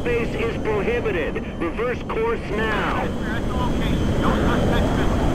space is prohibited. Reverse course now. At the location. No suspect visible.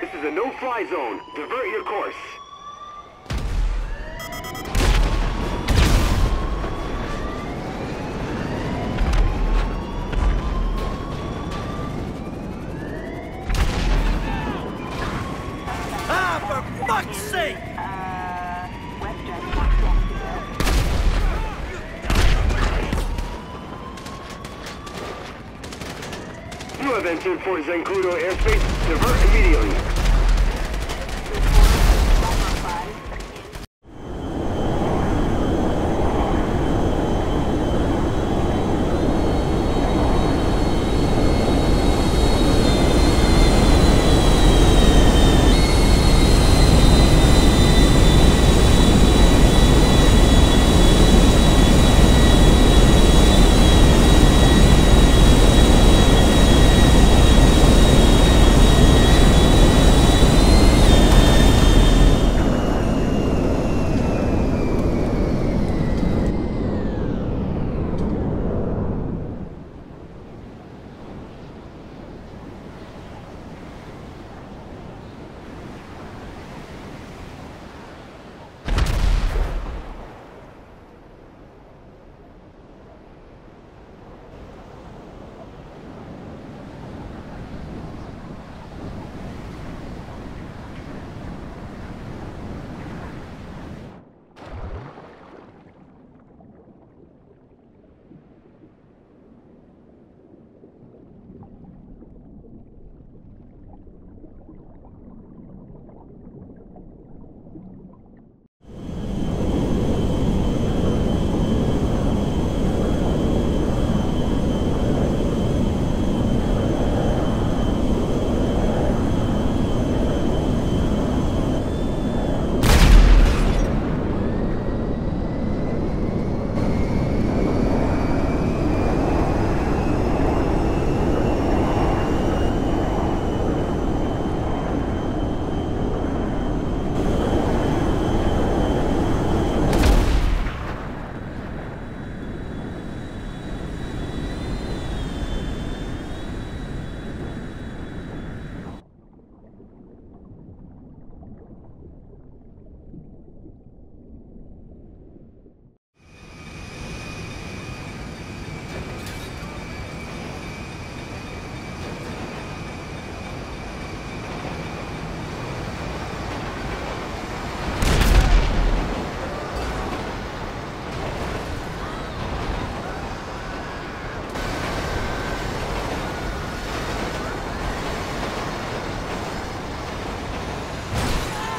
This is a no-fly zone. Divert your course. Ah, for fuck's sake! You have entered Fort Zencludo airspace. Divert immediately.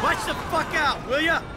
Watch the fuck out, will ya?